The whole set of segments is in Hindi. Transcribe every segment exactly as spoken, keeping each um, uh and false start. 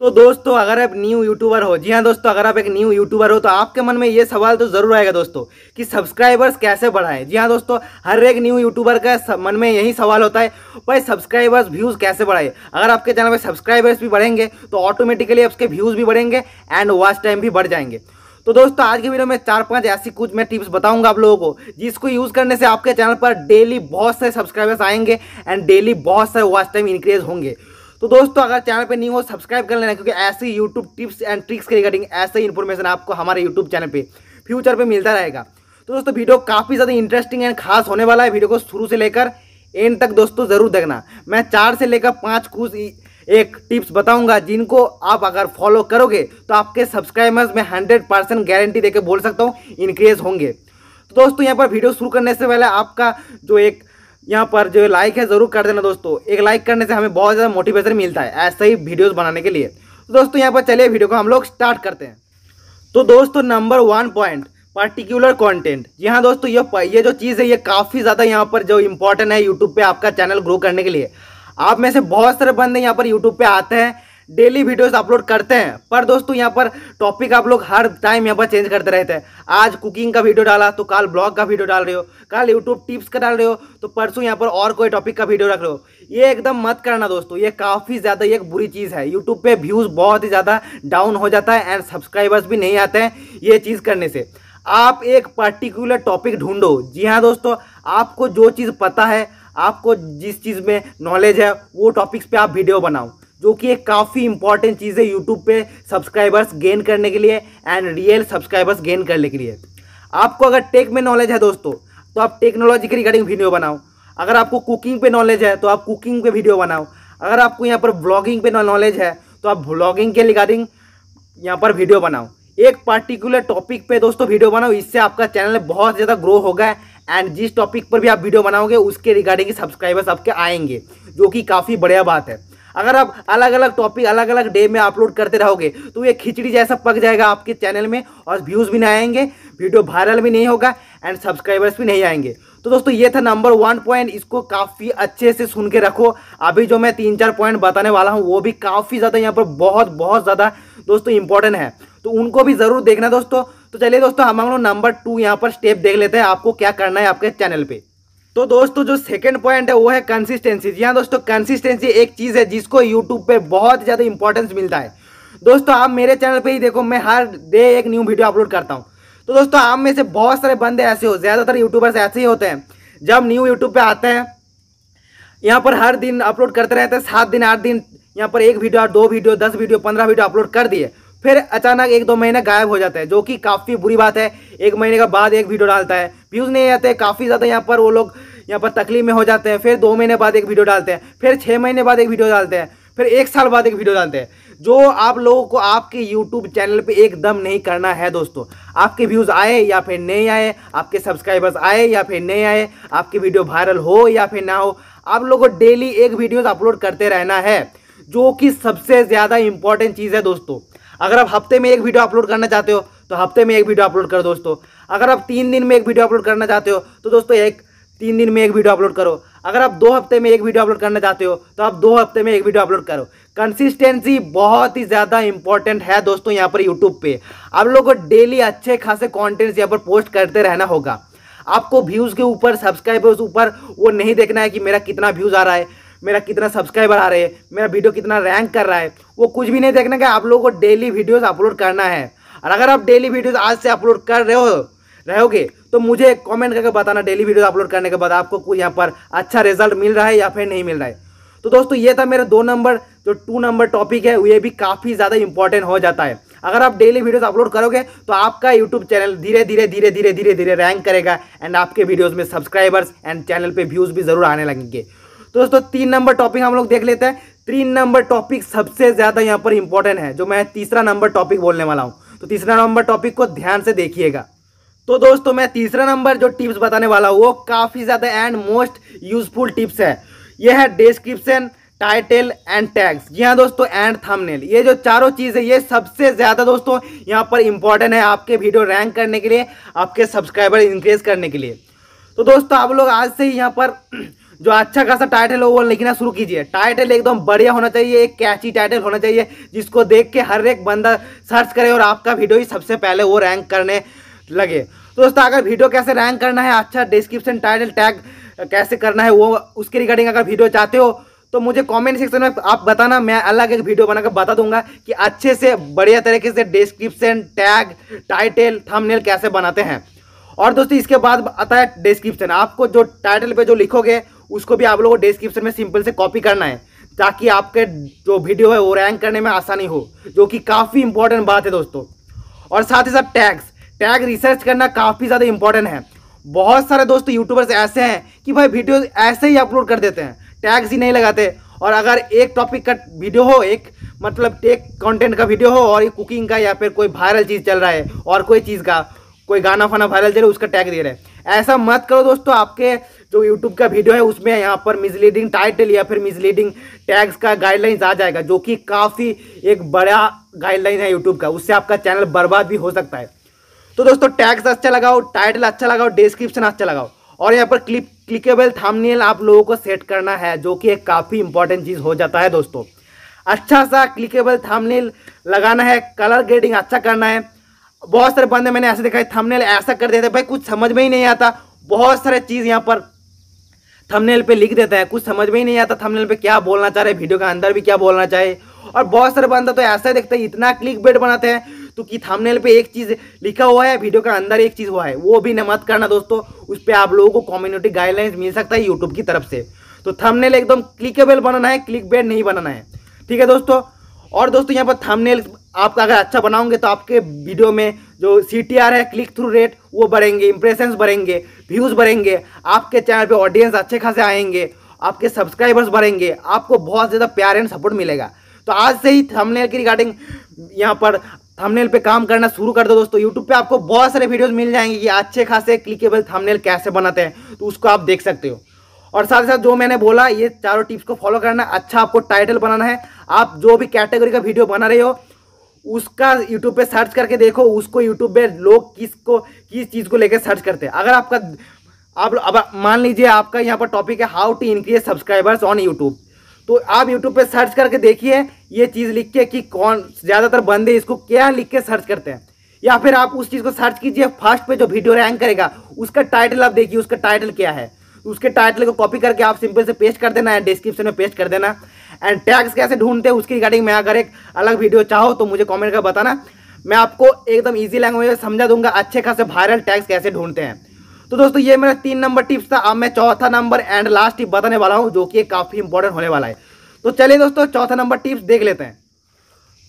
तो दोस्तों अगर आप न्यू यूट्यूबर हो, जी हाँ दोस्तों अगर आप एक न्यू यूट्यूबर हो तो आपके मन में ये सवाल तो ज़रूर आएगा दोस्तों कि सब्सक्राइबर्स कैसे बढ़ाएं। जी हाँ दोस्तों हर एक न्यू यूट्यूबर का मन में यही सवाल होता है, भाई सब्सक्राइबर्स व्यूज़ कैसे बढ़ाएं। अगर आपके चैनल में सब्सक्राइबर्स भी बढ़ेंगे तो ऑटोमेटिकली आपके व्यूज़ भी बढ़ेंगे एंड वॉच टाइम भी बढ़ जाएंगे। तो दोस्तों आज की वीडियो में चार पांच ऐसी कुछ मैं टिप्स बताऊंगा आप लोगों को, जिसको यूज़ करने से आपके चैनल पर डेली बहुत सारे सब्सक्राइबर्स आएंगे एंड डेली बहुत सारे वॉच टाइम इंक्रीज होंगे। तो दोस्तों अगर चैनल पे न्यू हो सब्सक्राइब कर लेना, क्योंकि ऐसे यूट्यूब टिप्स एंड ट्रिक्स के रिगार्डिंग ऐसे इन्फॉर्मेशन आपको हमारे यूट्यूब चैनल पे फ्यूचर पे मिलता रहेगा। तो दोस्तों वीडियो काफ़ी ज़्यादा इंटरेस्टिंग एंड खास होने वाला है। वीडियो को शुरू से लेकर एंड तक दोस्तों ज़रूर देखना। मैं चार से लेकर पाँच कुछ एक टिप्स बताऊंगा, जिनको आप अगर फॉलो करोगे तो आपके सब्सक्राइबर्स में हंड्रेड परसेंट गारंटी देकर बोल सकता हूँ इंक्रीज होंगे। तो दोस्तों यहाँ पर वीडियो शुरू करने से पहले आपका जो एक यहाँ पर जो लाइक है ज़रूर कर देना दोस्तों। एक लाइक करने से हमें बहुत ज़्यादा मोटिवेशन मिलता है ऐसे ही वीडियोस बनाने के लिए। तो दोस्तों यहाँ पर चलिए वीडियो को हम लोग स्टार्ट करते हैं। तो दोस्तों number one point particular content. जी हाँ दोस्तों ये ये जो चीज़ है ये काफ़ी ज़्यादा यहाँ पर जो इम्पोर्टेंट है यूट्यूब पर आपका चैनल ग्रो करने के लिए। आप में से बहुत सारे बंदे यहाँ पर यूट्यूब पर आते हैं, डेली वीडियोस अपलोड करते हैं, पर दोस्तों यहाँ पर टॉपिक आप लोग हर टाइम यहाँ पर चेंज करते रहते हैं। आज कुकिंग का वीडियो डाला तो कल ब्लॉग का वीडियो डाल रहे हो, कल यूट्यूब टिप्स का डाल रहे हो, तो परसों यहाँ पर और कोई टॉपिक का वीडियो रख रहे हो। ये एकदम मत करना दोस्तों, ये काफ़ी ज़्यादा एक बुरी चीज़ है। यूट्यूब पर व्यूज़ बहुत ही ज़्यादा डाउन हो जाता है एंड सब्सक्राइबर्स भी नहीं आते हैं ये चीज़ करने से। आप एक पर्टिकुलर टॉपिक ढूंढो। जी हाँ दोस्तों आपको जो चीज़ पता है, आपको जिस चीज़ में नॉलेज है, वो टॉपिक्स पे आप वीडियो बनाओ, जो कि एक काफ़ी इंपॉर्टेंट चीज़ है यूट्यूब पे सब्सक्राइबर्स गेन करने के लिए एंड रियल सब्सक्राइबर्स गेन करने के लिए। आपको अगर टेक में नॉलेज है दोस्तों तो आप टेक्नोलॉजी के रिगार्डिंग वीडियो बनाओ। अगर आपको कुकिंग पे नॉलेज है तो आप कुकिंग पे वीडियो बनाओ। अगर आपको यहाँ पर ब्लॉगिंग पे नॉलेज है तो आप ब्लॉगिंग के रिगार्डिंग यहाँ पर वीडियो बनाओ। एक पर्टिकुलर टॉपिक पे दोस्तों वीडियो बनाओ, इससे आपका चैनल बहुत ज़्यादा ग्रो होगा एंड जिस टॉपिक पर भी आप वीडियो बनाओगे उसके रिगार्डिंग सब्सक्राइबर्स आपके आएंगे, जो कि काफ़ी बढ़िया बात है। अगर आप अलग अलग टॉपिक अलग अलग डे में अपलोड करते रहोगे तो ये खिचड़ी जैसा पक जाएगा आपके चैनल में और व्यूज़ भी नहीं आएंगे, वीडियो वायरल भी नहीं होगा एंड सब्सक्राइबर्स भी नहीं आएंगे। तो दोस्तों ये था नंबर वन पॉइंट, इसको काफ़ी अच्छे से सुन के रखो। अभी जो मैं तीन चार पॉइंट बताने वाला हूँ वो भी काफ़ी ज़्यादा यहाँ पर बहुत बहुत ज़्यादा दोस्तों इंपॉर्टेंट है, तो उनको भी ज़रूर देखना दोस्तों। तो चलिए दोस्तों हम लोग नंबर टू यहाँ पर स्टेप देख लेते हैं आपको क्या करना है आपके चैनल पे। तो दोस्तों जो सेकंड पॉइंट है वो है कंसिस्टेंसी। जी हाँ दोस्तों कंसिस्टेंसी एक चीज़ है जिसको यूट्यूब पे बहुत ज़्यादा इंपॉर्टेंस मिलता है। दोस्तों आप मेरे चैनल पे ही देखो, मैं हर डे एक न्यू वीडियो अपलोड करता हूँ। तो दोस्तों आप में से बहुत सारे बंदे ऐसे हो, ज़्यादातर यूट्यूबर्स ऐसे ही होते हैं, जब न्यू यूट्यूब पर आते हैं यहाँ पर हर दिन अपलोड करते रहते हैं, सात दिन आठ दिन यहाँ पर एक वीडियो, दो वीडियो, दस वीडियो, पंद्रह वीडियो अपलोड कर दिए, फिर अचानक एक दो महीने गायब हो जाता है, जो कि काफ़ी बुरी बात है। एक महीने के बाद एक वीडियो डालता है, व्यूज़ नहीं आते, काफ़ी ज़्यादा यहाँ पर वो लोग यहाँ पर तकलीफ में हो जाते हैं। फिर दो महीने बाद एक वीडियो डालते हैं, फिर छः महीने बाद एक वीडियो डालते हैं, फिर एक साल बाद एक वीडियो डालते हैं, जो आप लोगों को आपके यूट्यूब चैनल पे एकदम नहीं करना है दोस्तों। आपके व्यूज़ आए या फिर नहीं आए, आपके सब्सक्राइबर्स आए या फिर नहीं आए, आपकी वीडियो वायरल हो या फिर ना हो, आप लोगों को डेली एक वीडियो अपलोड करते रहना है, जो कि सबसे ज़्यादा इंपॉर्टेंट चीज़ है दोस्तों। अगर आप हफ्ते में एक वीडियो अपलोड करना चाहते हो तो हफ्ते में एक वीडियो अपलोड करो दोस्तों। अगर आप तीन दिन में एक वीडियो अपलोड करना चाहते हो तो दोस्तों एक तीन दिन में एक वीडियो अपलोड करो। अगर आप दो हफ्ते में एक वीडियो अपलोड करना चाहते हो तो आप दो हफ्ते में एक वीडियो अपलोड करो। कंसिस्टेंसी बहुत ही ज़्यादा इंपॉर्टेंट है दोस्तों। यहाँ पर यूट्यूब पर आप लोगों को डेली अच्छे खासे कॉन्टेंट्स यहाँ पर पोस्ट करते रहना होगा। आपको व्यूज़ के ऊपर, सब्सक्राइबर्स ऊपर वो नहीं देखना है कि मेरा कितना व्यूज़ आ रहा है, मेरा कितना सब्सक्राइबर आ रहे हैं, मेरा वीडियो कितना रैंक कर रहा है, वो कुछ भी नहीं देखने का। आप लोगों को डेली वीडियोस अपलोड करना है। और अगर आप डेली वीडियोस आज से अपलोड कर रहे हो रहोगे तो मुझे कमेंट करके बताना डेली वीडियोस अपलोड करने के बाद आपको कुछ यहाँ पर अच्छा रिजल्ट मिल रहा है या फिर नहीं मिल रहा है। तो दोस्तों ये था मेरा दो नंबर जो टू नंबर टॉपिक है, ये भी काफ़ी ज़्यादा इंपॉर्टेंट हो जाता है। अगर आप डेली वीडियोस अपलोड करोगे तो आपका यूट्यूब चैनल धीरे धीरे धीरे धीरे धीरे धीरे रैंक करेगा एंड आपके वीडियोज़ में सब्सक्राइबर्स एंड चैनल पर व्यूज़ भी ज़रूर आने लगेंगे। तो दोस्तों तीन नंबर टॉपिक हम लोग देख लेते हैं। तीन नंबर टॉपिक सबसे ज़्यादा यहाँ पर इंपॉर्टेंट है, जो मैं तीसरा नंबर टॉपिक बोलने वाला हूँ। तो तीसरा नंबर टॉपिक को ध्यान से देखिएगा। तो दोस्तों मैं तीसरा नंबर जो टिप्स बताने वाला हूँ वो काफ़ी ज़्यादा एंड मोस्ट यूजफुल टिप्स है। यह है डिस्क्रिप्शन, टाइटल एंड टैग्स। जी हाँ दोस्तों एंड थंबनेल, ये जो चारों चीज़ है ये सबसे ज़्यादा दोस्तों यहाँ पर इंपॉर्टेंट है आपके वीडियो रैंक करने के लिए, आपके सब्सक्राइबर इंक्रीज करने के लिए। तो दोस्तों आप लोग आज से ही यहाँ पर जो अच्छा खासा टाइटल हो वो लिखना शुरू कीजिए। टाइटल एकदम बढ़िया होना चाहिए, एक कैची टाइटल होना चाहिए जिसको देख के हर एक बंदा सर्च करे और आपका वीडियो ही सबसे पहले वो रैंक करने लगे। तो दोस्तों अगर वीडियो कैसे रैंक करना है, अच्छा डिस्क्रिप्शन टाइटल टैग कैसे करना है, वो उसके रिगार्डिंग अगर वीडियो चाहते हो तो मुझे कमेंट सेक्शन में आप बताना, मैं अलग एक वीडियो बनाकर बता दूंगा कि अच्छे से बढ़िया तरीके से डिस्क्रिप्शन टैग टाइटल थंबनेल कैसे बनाते हैं। और दोस्तों इसके बाद आता है डिस्क्रिप्शन। आपको जो टाइटल पे जो लिखोगे उसको भी आप लोगों को डिस्क्रिप्शन में सिंपल से कॉपी करना है ताकि आपके जो वीडियो है वो रैंक करने में आसानी हो, जो कि काफ़ी इंपॉर्टेंट बात है दोस्तों। और साथ ही साथ टैग्स टैग रिसर्च करना काफ़ी ज़्यादा इंपॉर्टेंट है। बहुत सारे दोस्तों यूट्यूबर्स ऐसे हैं कि भाई वीडियो ऐसे ही अपलोड कर देते हैं, टैग्स ही नहीं लगाते। और अगर एक टॉपिक का वीडियो हो, एक मतलब एक कंटेंट का वीडियो हो और ये कुकिंग का या फिर कोई वायरल चीज़ चल रहा है और कोई चीज़ का कोई गाना फाना वायरल चल रहा है उसका टैग दे रहे हैं, ऐसा मत करो दोस्तों। आपके जो यूट्यूब का वीडियो है उसमें यहाँ पर मिसलीडिंग टाइटल या फिर मिसलीडिंग टैग्स का गाइडलाइंस आ जाएगा, जो कि काफ़ी एक बड़ा गाइडलाइन है यूट्यूब का, उससे आपका चैनल बर्बाद भी हो सकता है। तो दोस्तों टैग्स अच्छा लगाओ, टाइटल अच्छा लगाओ, डिस्क्रिप्शन अच्छा लगाओ और यहाँ पर क्लिप क्लिकेबल थंबनेल आप लोगों को सेट करना है, जो कि एक काफ़ी इंपॉर्टेंट चीज़ हो जाता है दोस्तों। अच्छा सा क्लिकेबल थंबनेल लगाना है, कलर ग्रेडिंग अच्छा करना है। बहुत सारे बंदे मैंने ऐसे देखा है थंबनेल ऐसा कर देते हैं, भाई कुछ समझ में ही नहीं आता। बहुत सारे चीज़ यहाँ पर थंबनेल पे लिख देते हैं, कुछ समझ में ही नहीं आता थंबनेल पे क्या बोलना चाह रहे, वीडियो के अंदर भी क्या बोलना चाहे। और बहुत सारे बंदा तो ऐसा देखते हैं, इतना क्लिक बेट बनाते हैं तो कि थंबनेल पे एक चीज़ लिखा हुआ है, वीडियो के अंदर एक चीज़ हुआ है, वो भी न मत करना दोस्तों। उस पर आप लोगों को कम्युनिटी गाइडलाइंस मिल सकता है यूट्यूब की तरफ से। तो थंबनेल एकदम क्लिकेबल बनाना है, क्लिक बेट नहीं बनाना है, ठीक है दोस्तों। और दोस्तों यहाँ पर थंबनेल आप अगर अच्छा बनाओगे तो आपके वीडियो में जो सी टी आर है, क्लिक थ्रू रेट, वो बढ़ेंगे, इंप्रेशंस बढ़ेंगे, व्यूज़ बढ़ेंगे, आपके चैनल पे ऑडियंस अच्छे खासे आएंगे, आपके सब्सक्राइबर्स बढ़ेंगे, आपको बहुत ज़्यादा प्यार एंड सपोर्ट मिलेगा। तो आज से ही थंबनेल की रिगार्डिंग यहाँ पर थंबनेल पे काम करना शुरू कर दो दोस्तों। यूट्यूब पे आपको बहुत सारे वीडियोज़ मिल जाएंगे कि अच्छे खासे क्लिकेबल थंबनेल कैसे बनाते हैं, तो उसको आप देख सकते हो। और साथ ही साथ जो मैंने बोला ये चारों टिप्स को फॉलो करना। अच्छा आपको टाइटल बनाना है, आप जो भी कैटेगरी का वीडियो बना रहे हो उसका यूट्यूब पे सर्च करके देखो, उसको यूट्यूब पे लोग किसको किस चीज़ को लेकर सर्च करते हैं। अगर आपका आप अब मान लीजिए आपका यहाँ पर टॉपिक है how to increase subscribers on YouTube, तो आप यूट्यूब पे सर्च करके देखिए ये चीज़ लिख के कि कौन ज़्यादातर बंदे इसको क्या लिख के सर्च करते हैं, या फिर आप उस चीज़ को सर्च कीजिए। फर्स्ट पे जो वीडियो रैंक करेगा उसका टाइटल आप देखिए, उसका टाइटल क्या है, उसके टाइटल को कॉपी करके आप सिंपल से पेस्ट कर देना है, डिस्क्रिप्शन में पेस्ट कर देना। एंड टैग्स कैसे ढूंढते हैं उसकी रिगार्डिंग मैं अगर एक अलग वीडियो चाहो तो मुझे कमेंट कर बताना, मैं आपको एकदम इजी लैंग्वेज में समझा दूंगा अच्छे खासे वायरल टैग्स कैसे ढूंढते हैं। तो दोस्तों ये मेरा तीन नंबर टिप्स था, अब मैं चौथा नंबर एंड लास्ट टिप बताने वाला हूँ, जो कि काफ़ी इंपॉर्टेंट होने वाला है। तो चलिए दोस्तों चौथा नंबर टिप्स देख लेते हैं।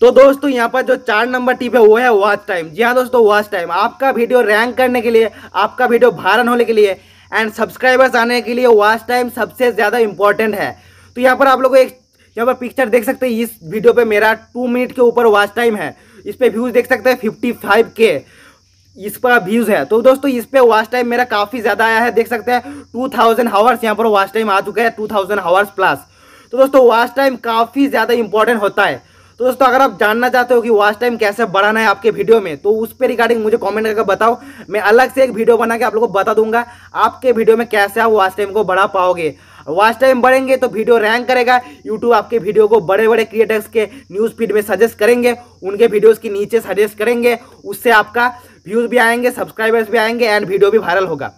तो दोस्तों यहाँ पर जो चार नंबर टिप है वो है वॉच टाइम। जी हाँ दोस्तों वॉच टाइम, आपका वीडियो रैंक करने के लिए, आपका वीडियो वायरल होने के लिए एंड सब्सक्राइबर्स आने के लिए वॉच टाइम सबसे ज़्यादा इंपॉर्टेंट है। तो यहाँ पर आप लोग एक यहाँ पर पिक्चर देख सकते हैं, इस वीडियो पे मेरा टू मिनट के ऊपर वॉच टाइम है, इस पर व्यूज़ देख सकते हैं फिफ्टी फाइव के इस पर व्यूज़ है। तो दोस्तों इस पर वॉच टाइम मेरा काफ़ी ज़्यादा आया है, देख सकते हैं टू थाउजेंड आवर्स यहाँ पर वॉच टाइम आ चुका है, टू थाउजेंड आवर्स प्लस। तो दोस्तों वॉच टाइम काफ़ी ज़्यादा इंपॉर्टेंट होता है। तो दोस्तों अगर आप जानना चाहते हो कि वॉच टाइम कैसे बढ़ाना है आपके वीडियो में, तो उस पर रिगार्डिंग मुझे कमेंट करके बताओ, मैं अलग से एक वीडियो बना के आप लोगों को बता दूंगा आपके वीडियो में कैसे आप वॉच टाइम को बढ़ा पाओगे। वॉच टाइम बढ़ेंगे तो वीडियो रैंक करेगा, यूट्यूब आपके वीडियो को बड़े बड़े क्रिएटर्स के न्यूज़ फीड में सजेस्ट करेंगे, उनके वीडियोज़ के नीचे सजेस्ट करेंगे, उससे आपका व्यूज़ भी आएंगे, सब्सक्राइबर्स भी आएंगे एंड वीडियो भी वायरल होगा।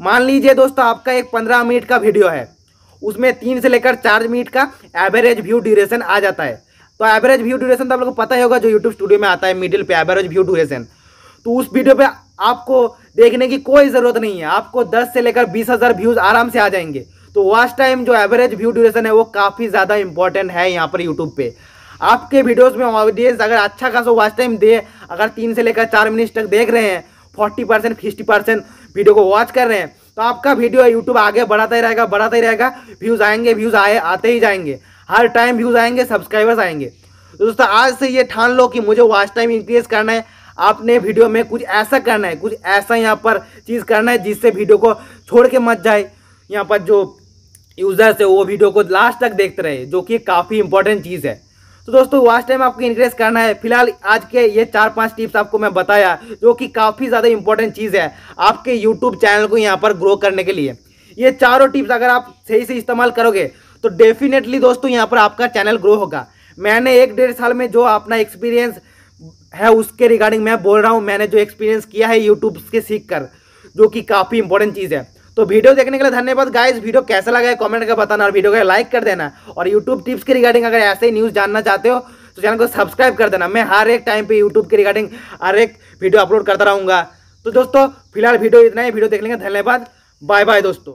मान लीजिए दोस्तों आपका एक पंद्रह मिनट का वीडियो है, उसमें तीन से लेकर चार मिनट का एवरेज व्यू ड्यूरेशन आ जाता है। तो एवरेज व्यू ड्यूरेशन तो आप लोग को पता ही होगा जो यूट्यूब स्टूडियो में आता है मिडिल पे एवरेज व्यू ड्यूरेशन। तो उस वीडियो पे आपको देखने की कोई ज़रूरत नहीं है, आपको दस से लेकर बीस हज़ार व्यूज़ आराम से आ जाएंगे। तो वॉच टाइम जो एवरेज व्यू ड्यूरेशन है वो काफ़ी ज़्यादा इंपॉर्टेंट है यहाँ पर यूट्यूब पे। आपके वीडियोज़ में ऑडियंस अगर अच्छा खासा वॉच टाइम दे, अगर तीन से लेकर चार मिनट तक देख रहे हैं, forty percent fifty percent video को वॉच कर रहे हैं, तो आपका वीडियो यूट्यूब आगे बढ़ाता ही रहेगा, बढ़ाता ही रहेगा, व्यूज़ आएंगे, व्यूज़ आए आते ही जाएंगे, हर टाइम व्यूज़ आएंगे, सब्सक्राइबर्स आएंगे। तो दोस्तों आज से ये ठान लो कि मुझे वॉच टाइम इंक्रीज करना है, आपने वीडियो में कुछ ऐसा करना है, कुछ ऐसा यहाँ पर चीज़ करना है जिससे वीडियो को छोड़ के मत जाए, यहाँ पर जो यूज़र्स है वो वीडियो को लास्ट तक देखते रहे, जो कि काफ़ी इंपॉर्टेंट चीज़ है। तो दोस्तों वॉच टाइम आपको इंक्रीज करना है। फिलहाल आज के ये चार पांच टिप्स आपको मैं बताया, जो कि काफ़ी ज़्यादा इंपॉर्टेंट चीज़ है आपके यूट्यूब चैनल को यहाँ पर ग्रो करने के लिए। ये चारों टिप्स अगर आप सही से इस्तेमाल करोगे तो डेफिनेटली दोस्तों यहाँ पर आपका चैनल ग्रो होगा। मैंने एक डेढ़ साल में जो अपना एक्सपीरियंस है उसके रिगार्डिंग मैं बोल रहा हूँ, मैंने जो एक्सपीरियंस किया है यूट्यूब के सीख कर, जो कि काफ़ी इंपॉर्टेंट चीज़ है। तो वीडियो देखने के लिए धन्यवाद गाइस। वीडियो कैसा लगा है कमेंट कर बताना और वीडियो को लाइक कर देना। और यूट्यूब टिप्स के रिगार्डिंग अगर ऐसे ही न्यूज़ जानना चाहते हो तो चैनल को सब्सक्राइब कर देना। मैं हर एक टाइम पे यूट्यूब के रिगार्डिंग हर एक वीडियो अपलोड करता रहूँगा। तो दोस्तों फिलहाल वीडियो इतना ही। वीडियो देखने का धन्यवाद। बाय बाय दोस्तों।